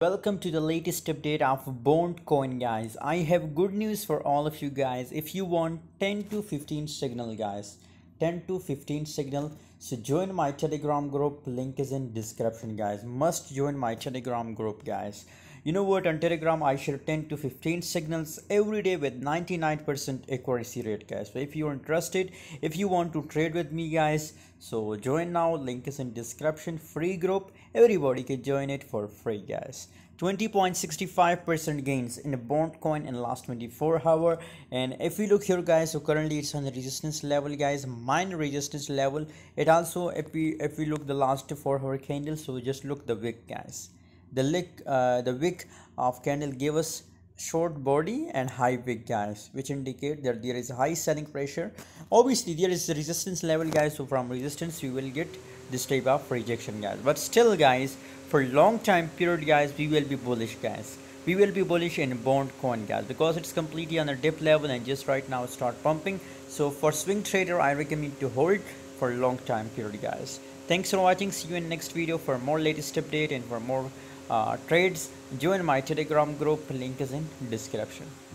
Welcome to the latest update of bond coin, guys. I have good news for all of you guys. If you want 10 to 15 signal, guys, 10 to 15 signal, so join my Telegram group. Link is in description, guys. Must join my Telegram group, guys. You know what, on Telegram I share 10 to 15 signals every day with 99% accuracy rate, guys. So if you're interested, if you want to trade with me, guys, so join now. Link is in description. Free group, everybody can join it for free, guys. 20.65% gains in a bond coin in the last 24 hours. And if we look here, guys, so currently it's on the resistance level, guys, mine resistance level. It also, if we look the last 4 hour candle, so just look the wick, guys. The wick of candle gave us short body and high wick, guys, which indicate that there is high selling pressure. Obviously there is the resistance level, guys, so from resistance we will get this type of rejection, guys. But still, guys, for long time period, guys, we will be bullish, guys. We will be bullish in bond coin, guys, because it's completely on a dip level and just right now start pumping. So for swing trader, I recommend to hold for long time period, guys. Thanks for watching. See you in next video for more latest update and for more trades. Join my Telegram group. Link is in description.